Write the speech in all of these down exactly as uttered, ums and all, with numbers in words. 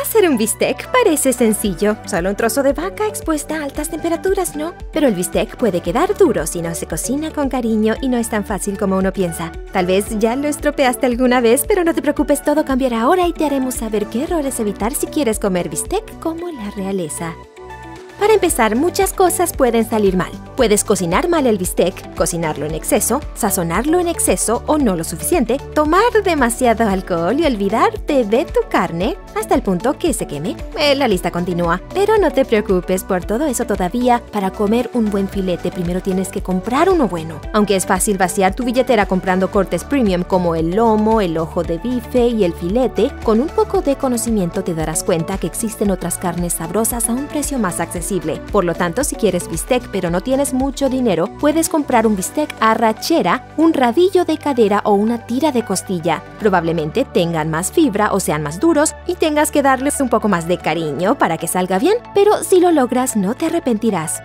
Hacer un bistec parece sencillo, solo un trozo de vaca expuesta a altas temperaturas, ¿no? Pero el bistec puede quedar duro si no se cocina con cariño y no es tan fácil como uno piensa. Tal vez ya lo estropeaste alguna vez, pero no te preocupes, todo cambiará ahora y te haremos saber qué errores evitar si quieres comer bistec como la realeza. Para empezar, muchas cosas pueden salir mal. Puedes cocinar mal el bistec, cocinarlo en exceso, sazonarlo en exceso o no lo suficiente, tomar demasiado alcohol y olvidarte de tu carne hasta el punto que se queme. Eh, la lista continúa. Pero no te preocupes por todo eso todavía. Para comer un buen filete, primero tienes que comprar uno bueno. Aunque es fácil vaciar tu billetera comprando cortes premium como el lomo, el ojo de bife y el filete, con un poco de conocimiento te darás cuenta que existen otras carnes sabrosas a un precio más accesible. Por lo tanto, si quieres bistec pero no tienes mucho dinero, puedes comprar un bistec arrachera, un rabillo de cadera o una tira de costilla. Probablemente tengan más fibra o sean más duros y tengas que darles un poco más de cariño para que salga bien, pero si lo logras no te arrepentirás.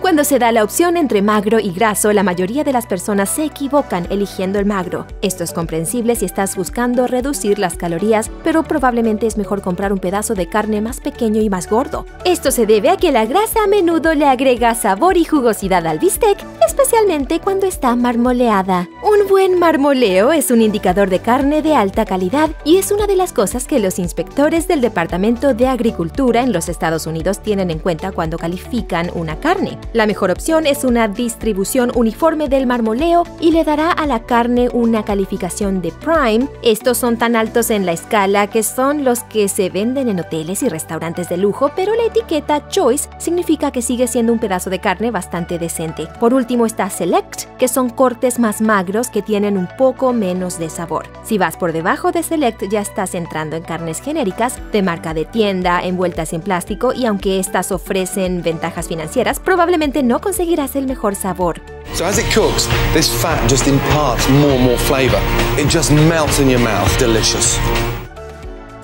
Cuando se da la opción entre magro y graso, la mayoría de las personas se equivocan eligiendo el magro. Esto es comprensible si estás buscando reducir las calorías, pero probablemente es mejor comprar un pedazo de carne más pequeño y más gordo. Esto se debe a que la grasa a menudo le agrega sabor y jugosidad al bistec, especialmente cuando está marmoleada. Un buen marmoleo es un indicador de carne de alta calidad y es una de las cosas que los inspectores del Departamento de Agricultura en los Estados Unidos tienen en cuenta cuando califican una carne. La mejor opción es una distribución uniforme del marmoleo y le dará a la carne una calificación de Prime. Estos son tan altos en la escala que son los que se venden en hoteles y restaurantes de lujo, pero la etiqueta Choice significa que sigue siendo un pedazo de carne bastante decente. Por último está Select, que son cortes más magros que tienen un poco menos de sabor. Si vas por debajo de Select ya estás entrando en carnes genéricas, de marca de tienda, envueltas en plástico, y aunque estas ofrecen ventajas financieras, probablemente no conseguirás el mejor sabor. So as it cooks, this fat just imparts more and more flavor. It just melts in your mouth, delicious.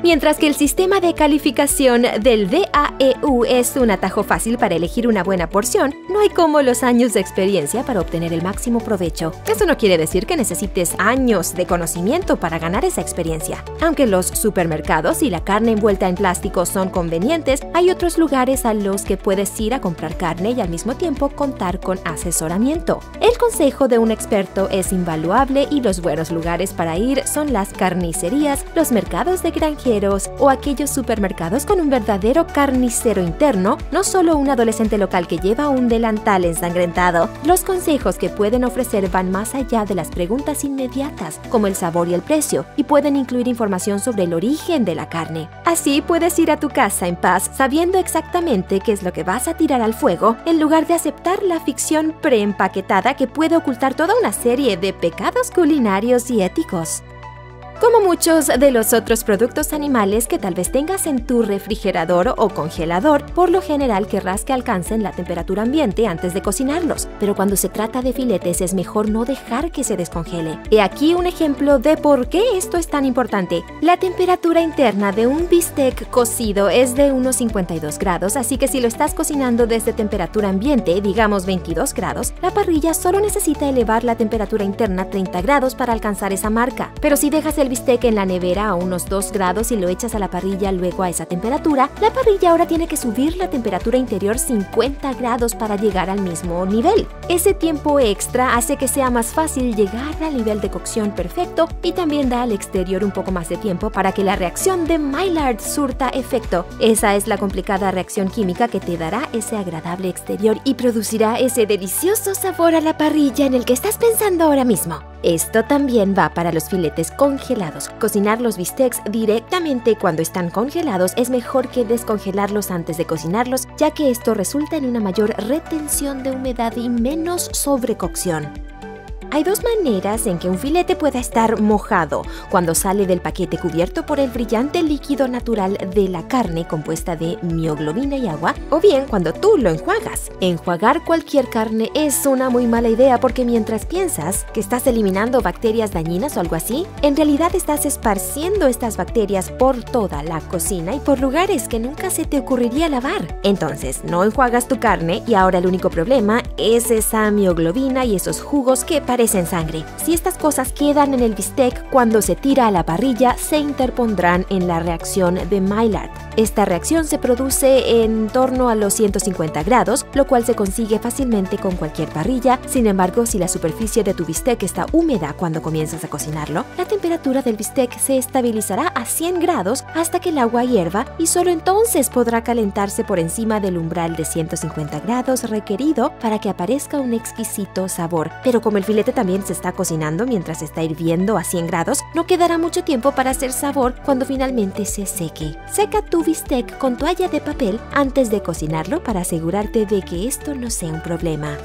Mientras que el sistema de calificación del D A E U es un atajo fácil para elegir una buena porción, no hay como los años de experiencia para obtener el máximo provecho. Eso no quiere decir que necesites años de conocimiento para ganar esa experiencia. Aunque los supermercados y la carne envuelta en plástico son convenientes, hay otros lugares a los que puedes ir a comprar carne y al mismo tiempo contar con asesoramiento. El consejo de un experto es invaluable y los buenos lugares para ir son las carnicerías, los mercados de granjeros o aquellos supermercados con un verdadero carnicero interno, no solo un adolescente local que lleva un delantal ensangrentado. Los consejos que pueden ofrecer van más allá de las preguntas inmediatas, como el sabor y el precio, y pueden incluir información sobre el origen de la carne. Así puedes ir a tu casa en paz, sabiendo exactamente qué es lo que vas a tirar al fuego, en lugar de aceptar la ficción preempaquetada que puede ocultar toda una serie de pecados culinarios y éticos. Como muchos de los otros productos animales que tal vez tengas en tu refrigerador o congelador, por lo general querrás que alcancen la temperatura ambiente antes de cocinarlos, pero cuando se trata de filetes es mejor no dejar que se descongele. He aquí un ejemplo de por qué esto es tan importante. La temperatura interna de un bistec cocido es de unos cincuenta y dos grados, así que si lo estás cocinando desde temperatura ambiente, digamos veintidós grados, la parrilla solo necesita elevar la temperatura interna a treinta grados para alcanzar esa marca. Pero si dejas el bistec en la nevera a unos dos grados y lo echas a la parrilla luego a esa temperatura, la parrilla ahora tiene que subir la temperatura interior cincuenta grados para llegar al mismo nivel. Ese tiempo extra hace que sea más fácil llegar al nivel de cocción perfecto y también da al exterior un poco más de tiempo para que la reacción de Maillard surta efecto. Esa es la complicada reacción química que te dará ese agradable exterior y producirá ese delicioso sabor a la parrilla en el que estás pensando ahora mismo. Esto también va para los filetes congelados. Cocinar los bistecs directamente cuando están congelados es mejor que descongelarlos antes de cocinarlos, ya que esto resulta en una mayor retención de humedad y menos sobrecocción. Hay dos maneras en que un filete pueda estar mojado: cuando sale del paquete cubierto por el brillante líquido natural de la carne compuesta de mioglobina y agua, o bien cuando tú lo enjuagas. Enjuagar cualquier carne es una muy mala idea porque mientras piensas que estás eliminando bacterias dañinas o algo así, en realidad estás esparciendo estas bacterias por toda la cocina y por lugares que nunca se te ocurriría lavar. Entonces, no enjuagas tu carne y ahora el único problema es esa mioglobina y esos jugos que parecen aparece en sangre. Si estas cosas quedan en el bistec, cuando se tira a la parrilla se interpondrán en la reacción de Maillard. Esta reacción se produce en torno a los ciento cincuenta grados, lo cual se consigue fácilmente con cualquier parrilla. Sin embargo, si la superficie de tu bistec está húmeda cuando comienzas a cocinarlo, la temperatura del bistec se estabilizará a cien grados hasta que el agua hierva y solo entonces podrá calentarse por encima del umbral de ciento cincuenta grados requerido para que aparezca un exquisito sabor. Pero como el filete también se está cocinando mientras está hirviendo a cien grados, no quedará mucho tiempo para hacer sabor cuando finalmente se seque. Seca tu bistec con toalla de papel antes de cocinarlo para asegurarte de que esto no sea un problema.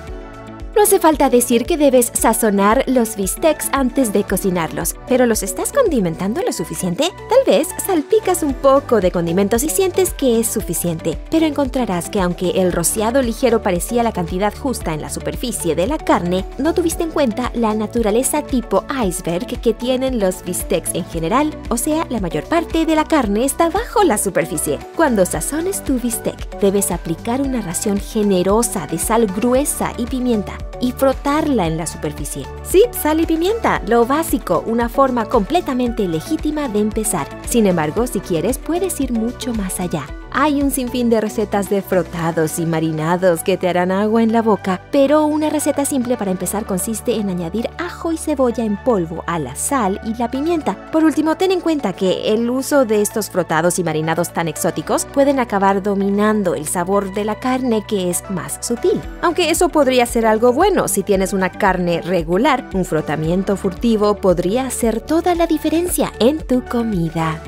No hace falta decir que debes sazonar los bistecs antes de cocinarlos, pero ¿los estás condimentando lo suficiente? Tal vez salpicas un poco de condimentos y sientes que es suficiente, pero encontrarás que aunque el rociado ligero parecía la cantidad justa en la superficie de la carne, no tuviste en cuenta la naturaleza tipo iceberg que tienen los bistecs en general, o sea, la mayor parte de la carne está bajo la superficie. Cuando sazones tu bistec, debes aplicar una ración generosa de sal gruesa y pimienta, y frotarla en la superficie. Sí, sal y pimienta, lo básico, una forma completamente legítima de empezar. Sin embargo, si quieres, puedes ir mucho más allá. Hay un sinfín de recetas de frotados y marinados que te harán agua en la boca, pero una receta simple para empezar consiste en añadir ajo y cebolla en polvo a la sal y la pimienta. Por último, ten en cuenta que el uso de estos frotados y marinados tan exóticos pueden acabar dominando el sabor de la carne, que es más sutil. Aunque eso podría ser algo bueno si tienes una carne regular, un frotamiento furtivo podría hacer toda la diferencia en tu comida.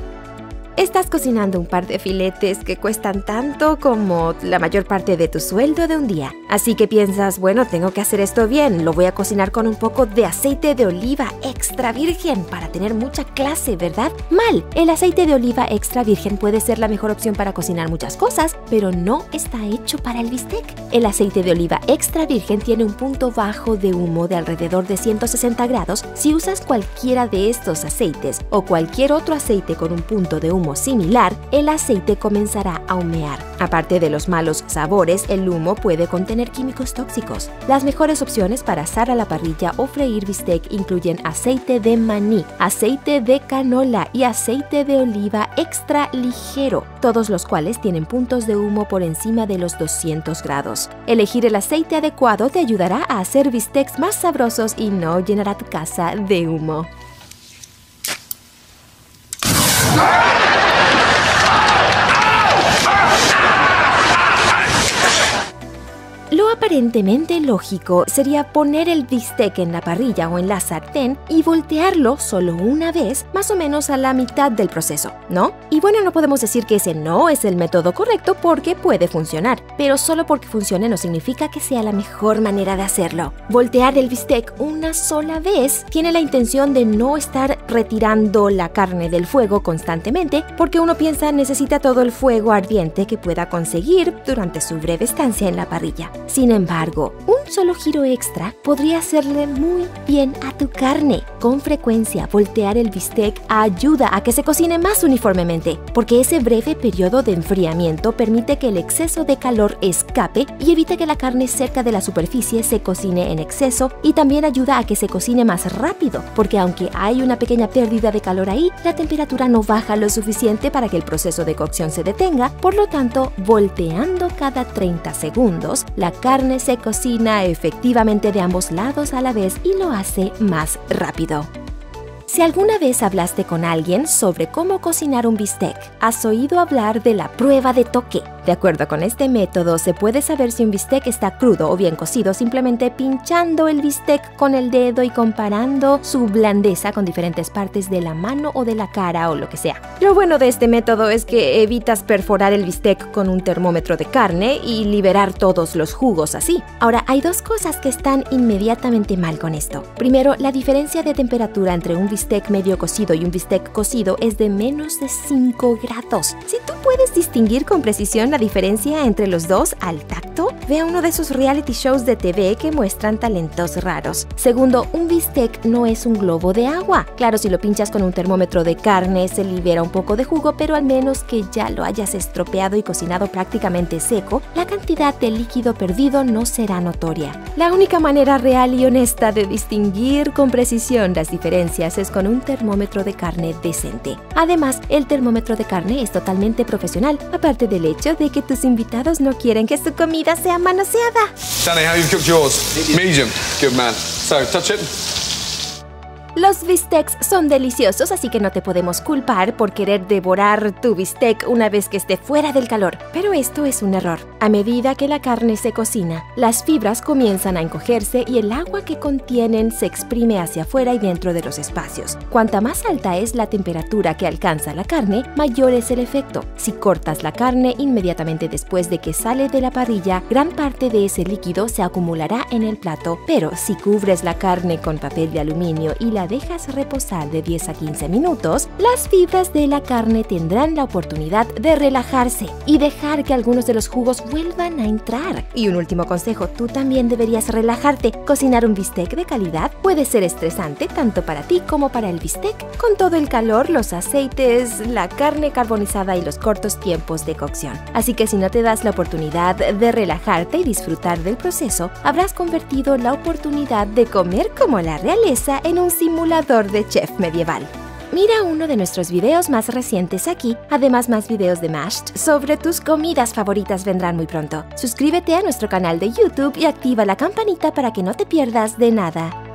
Estás cocinando un par de filetes que cuestan tanto como la mayor parte de tu sueldo de un día. Así que piensas, bueno, tengo que hacer esto bien, lo voy a cocinar con un poco de aceite de oliva extra virgen para tener mucha clase, ¿verdad? Mal, el aceite de oliva extra virgen puede ser la mejor opción para cocinar muchas cosas, pero no está hecho para el bistec. El aceite de oliva extra virgen tiene un punto bajo de humo de alrededor de ciento sesenta grados. Si usas cualquiera de estos aceites o cualquier otro aceite con un punto de humo similar, el aceite comenzará a humear. Aparte de los malos sabores, el humo puede contener químicos tóxicos. Las mejores opciones para asar a la parrilla o freír bistec incluyen aceite de maní, aceite de canola y aceite de oliva extra ligero, todos los cuales tienen puntos de humo por encima de los doscientos grados. Elegir el aceite adecuado te ayudará a hacer bistecs más sabrosos y no llenará tu casa de humo. Lo aparentemente lógico sería poner el bistec en la parrilla o en la sartén y voltearlo solo una vez, más o menos a la mitad del proceso, ¿no? Y bueno, no podemos decir que ese no es el método correcto porque puede funcionar, pero solo porque funcione no significa que sea la mejor manera de hacerlo. Voltear el bistec una sola vez tiene la intención de no estar retirando la carne del fuego constantemente, porque uno piensa necesita todo el fuego ardiente que pueda conseguir durante su breve estancia en la parrilla. Sin embargo, un solo giro extra podría hacerle muy bien a tu carne. Con frecuencia, voltear el bistec ayuda a que se cocine más uniformemente, porque ese breve periodo de enfriamiento permite que el exceso de calor escape y evita que la carne cerca de la superficie se cocine en exceso, y también ayuda a que se cocine más rápido, porque aunque hay una pequeña pérdida de calor ahí, la temperatura no baja lo suficiente para que el proceso de cocción se detenga. Por lo tanto, volteando cada treinta segundos, la carne se cocina efectivamente de ambos lados a la vez y lo hace más rápido. Si alguna vez hablaste con alguien sobre cómo cocinar un bistec, has oído hablar de la prueba de toque. De acuerdo con este método, se puede saber si un bistec está crudo o bien cocido simplemente pinchando el bistec con el dedo y comparando su blandeza con diferentes partes de la mano o de la cara o lo que sea. Lo bueno de este método es que evitas perforar el bistec con un termómetro de carne y liberar todos los jugos así. Ahora, hay dos cosas que están inmediatamente mal con esto. Primero, la diferencia de temperatura entre un bistec medio cocido y un bistec cocido es de menos de cinco grados. Si tú puedes distinguir con precisión la diferencia entre los dos al tacto, Vea uno de esos reality shows de T V que muestran talentos raros. Segundo, un bistec no es un globo de agua. Claro, si lo pinchas con un termómetro de carne, se libera un poco de jugo, pero al menos que ya lo hayas estropeado y cocinado prácticamente seco, la cantidad de líquido perdido no será notoria. La única manera real y honesta de distinguir con precisión las diferencias es con un termómetro de carne decente. Además, el termómetro de carne es totalmente profesional, aparte del hecho de que tus invitados no quieren que su comida sea manoseada. Danny, how you cooked yours? Medium. Good man. So, touch it. Los bistecs son deliciosos, así que no te podemos culpar por querer devorar tu bistec una vez que esté fuera del calor. Pero esto es un error. A medida que la carne se cocina, las fibras comienzan a encogerse y el agua que contienen se exprime hacia afuera y dentro de los espacios. Cuanta más alta es la temperatura que alcanza la carne, mayor es el efecto. Si cortas la carne inmediatamente después de que sale de la parrilla, gran parte de ese líquido se acumulará en el plato. Pero si cubres la carne con papel de aluminio y la dejas reposar de diez a quince minutos, las fibras de la carne tendrán la oportunidad de relajarse y dejar que algunos de los jugos vuelvan a entrar. Y un último consejo, tú también deberías relajarte. Cocinar un bistec de calidad puede ser estresante tanto para ti como para el bistec, con todo el calor, los aceites, la carne carbonizada y los cortos tiempos de cocción. Así que si no te das la oportunidad de relajarte y disfrutar del proceso, habrás convertido la oportunidad de comer como la realeza en un simulacro simulador de chef medieval. Mira uno de nuestros videos más recientes aquí. Además, más videos de Mashed sobre tus comidas favoritas vendrán muy pronto. Suscríbete a nuestro canal de YouTube y activa la campanita para que no te pierdas de nada.